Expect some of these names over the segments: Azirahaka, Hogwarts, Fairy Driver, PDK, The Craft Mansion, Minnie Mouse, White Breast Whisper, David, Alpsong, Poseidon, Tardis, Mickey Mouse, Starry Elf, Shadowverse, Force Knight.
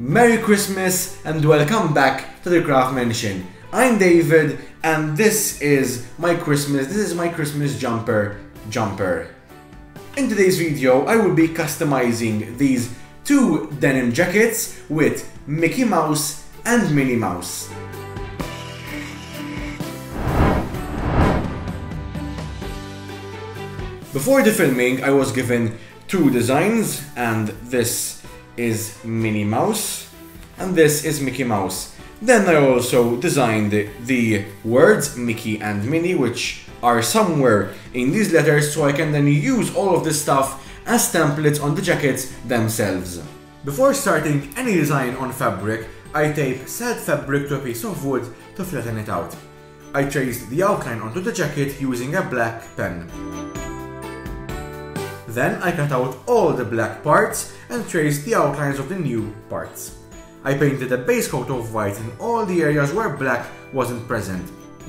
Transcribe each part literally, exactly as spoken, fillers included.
Merry Christmas and welcome back to The Craft Mansion. I'm David and this is my Christmas, this is my Christmas jumper jumper. In today's video I will be customizing these two denim jackets with Mickey Mouse and Minnie Mouse. Before the filming I was given two designs, and this is Minnie Mouse and this is Mickey Mouse. Then I also designed the words Mickey and Minnie, which are somewhere in these letters, so I can then use all of this stuff as templates on the jackets themselves. Before starting any design on fabric, I tape said fabric to a piece of wood to flatten it out. I traced the outline onto the jacket using a black pen. Then I cut out all the black parts and traced the outlines of the new parts. I painted a base coat of white in all the areas where black wasn't present.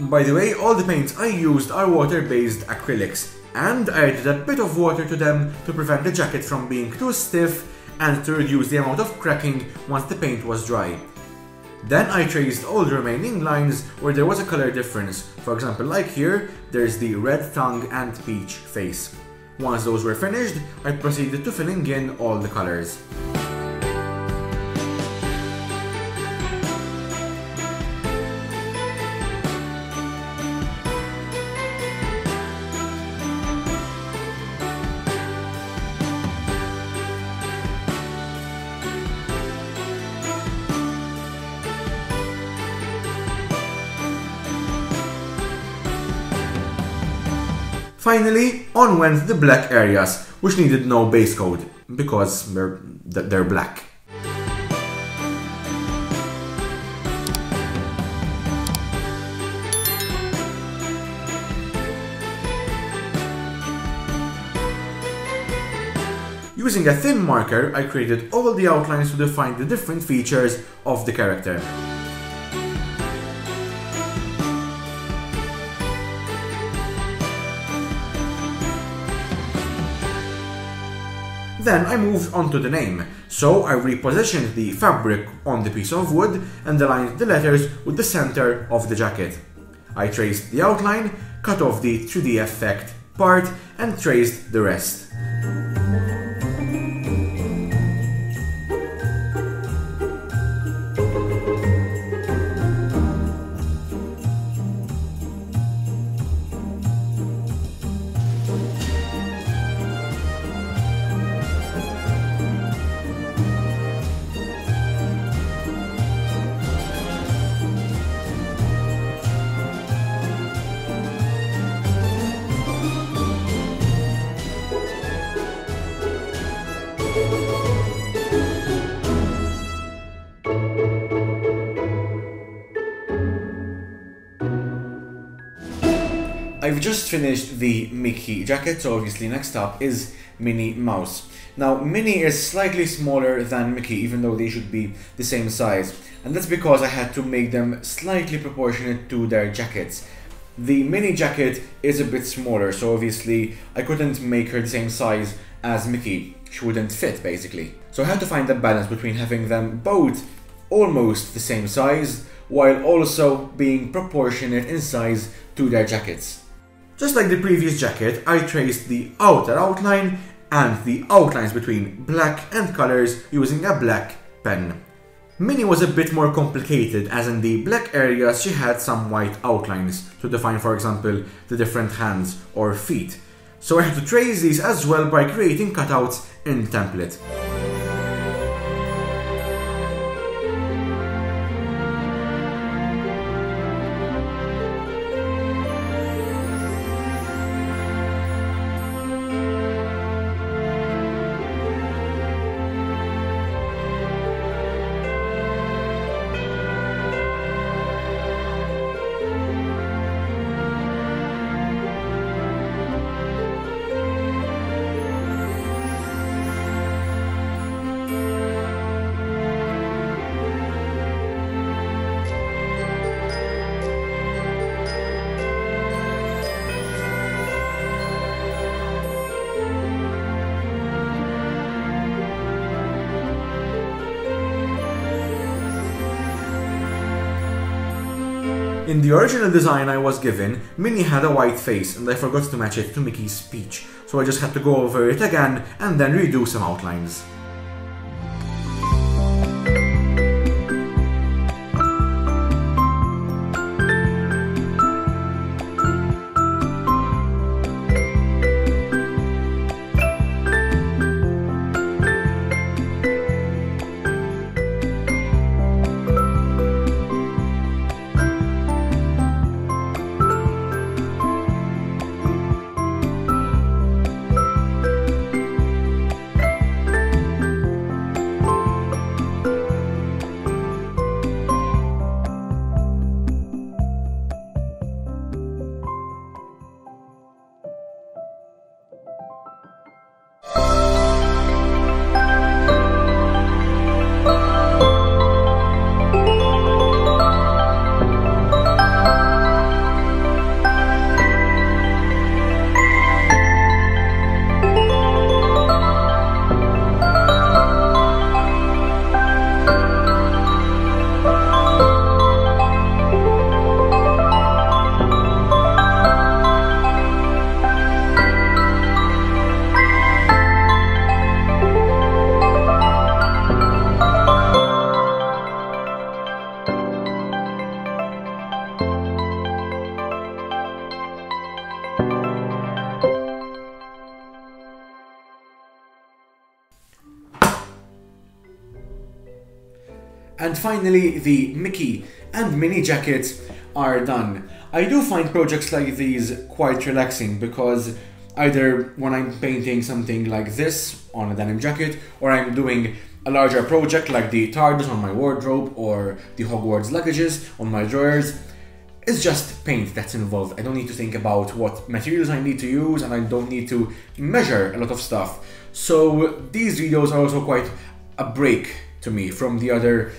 By the way, all the paints I used are water-based acrylics, and I added a bit of water to them to prevent the jacket from being too stiff and to reduce the amount of cracking once the paint was dry. Then I traced all the remaining lines where there was a color difference. For example, like here, there's the red tongue and peach face. Once those were finished, I proceeded to filling in all the colors. Finally, on went the black areas, which needed no base coat, because they're, they're black. Using a thin marker, I created all the outlines to define the different features of the character. Then I moved on to the name, so I repositioned the fabric on the piece of wood and aligned the letters with the center of the jacket. I traced the outline, cut off the three D effect part and traced the rest. I've just finished the Mickey jacket, so obviously next up is Minnie Mouse. Now Minnie is slightly smaller than Mickey, even though they should be the same size, and that's because I had to make them slightly proportionate to their jackets. The Minnie jacket is a bit smaller, so obviously I couldn't make her the same size as Mickey. She wouldn't fit, basically. So I had to find the balance between having them both almost the same size, while also being proportionate in size to their jackets. Just like the previous jacket, I traced the outer outline and the outlines between black and colors using a black pen. Minnie was a bit more complicated, as in the black areas she had some white outlines to define, for example, the different hands or feet. So I had to trace these as well by creating cutouts in the template. In the original design I was given, Minnie had a white face and I forgot to match it to Mickey's speech, so I just had to go over it again and then redo some outlines. And finally, the Mickey and Minnie jackets are done. I do find projects like these quite relaxing because either when I'm painting something like this on a denim jacket, or I'm doing a larger project like the Tardis on my wardrobe or the Hogwarts luggages on my drawers, it's just paint that's involved. I don't need to think about what materials I need to use and I don't need to measure a lot of stuff. So these videos are also quite a break to me from the other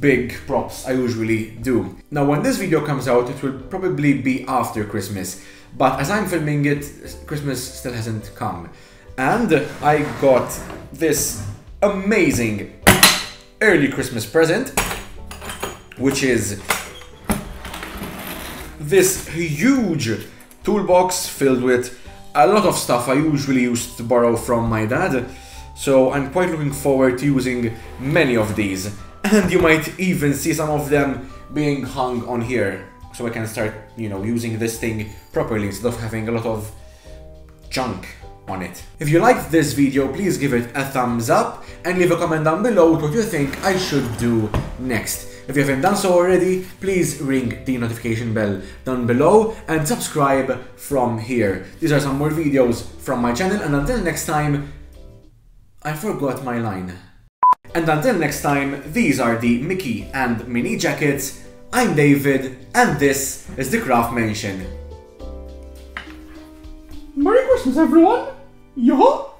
big props I usually do. Now when this video comes out it will probably be after Christmas, but as I'm filming it, Christmas still hasn't come. And I got this amazing early Christmas present, which is this huge toolbox filled with a lot of stuff I usually used to borrow from my dad. So I'm quite looking forward to using many of these. And you might even see some of them being hung on here, so I can start, you know, using this thing properly instead of having a lot of junk on it. If you liked this video, please give it a thumbs up and leave a comment down below what you think I should do next. If you haven't done so already, please ring the notification bell down below and subscribe from here. These are some more videos from my channel, and until next time, I forgot my line. And until next time, these are the Mickey and Minnie jackets. I'm David, and this is The Craft Mansion. Merry Christmas, everyone! Yo!